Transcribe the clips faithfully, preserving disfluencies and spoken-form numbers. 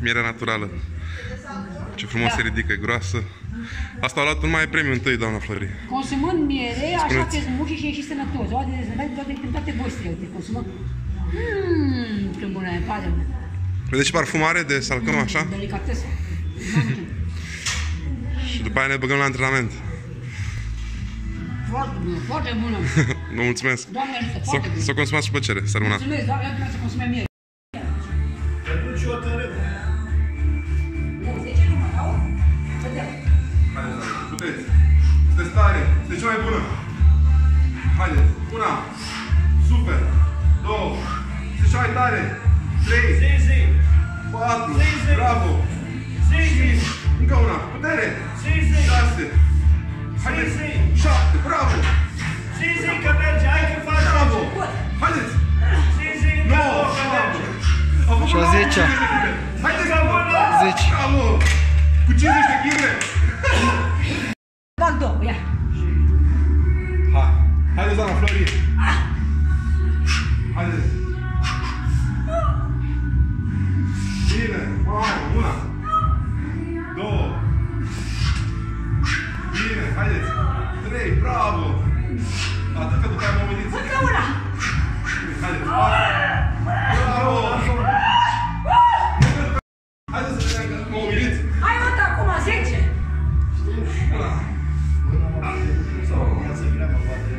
mierea naturală. Ce frumos da. Se ridică, groasă. Asta a luat numai premiul întâi, doamna Florin. Consumând miere, așa te mușii și ești sănătos. Oare de sănătate, toate, toate gustele, te consumă. Mmm, când bună e, padă. Vedeți ce parfumare de salcăm mm, așa? Delicatese. Și după aia ne băgăm la antrenament. Foarte bună, foarte bună. Vă mulțumesc. Doamne ajută, foarte bună. Să o consumați cu plăcere, să rămânați. Mulțumesc, doamne ajută, să consumăm miere. De cea mai bună! Haideți! Una! Super! Două! De cea mai tare! Trei! Patru! Bravo! Cinci! Încă una! Putere! Șase! Haideți! Șapte! Bravo! Că merge! Hai că faci! Bravo! Haideți! Nouă! Și a zecea! Haideți! Zece! Bravo! Cu cincizeci de chile! Fac două! Ia! Haideți, doamna Florin! Haideți! Bine! Una! Două! Bine! Haideți! Trei! Bravo! Atât că după aia mă uiți! Încă una! Haideți! Bravo! Haideți să vedem că mă uiți! Hai o dată acum! Zece! Una! Sau o viață grea mă poate!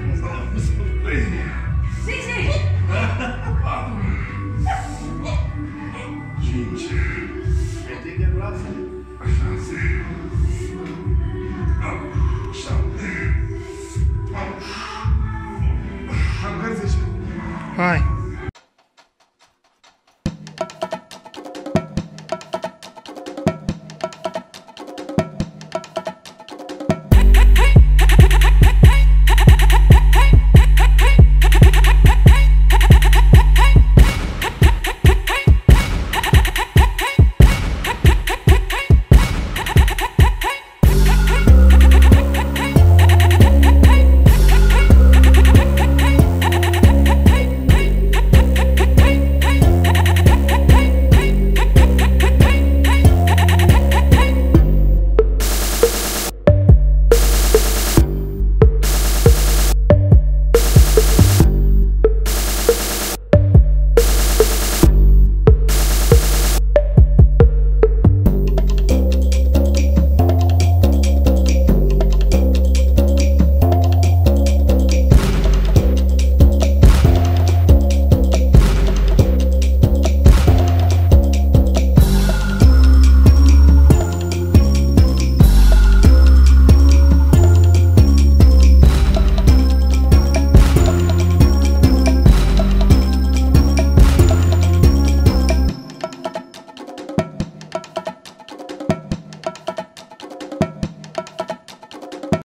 Hi.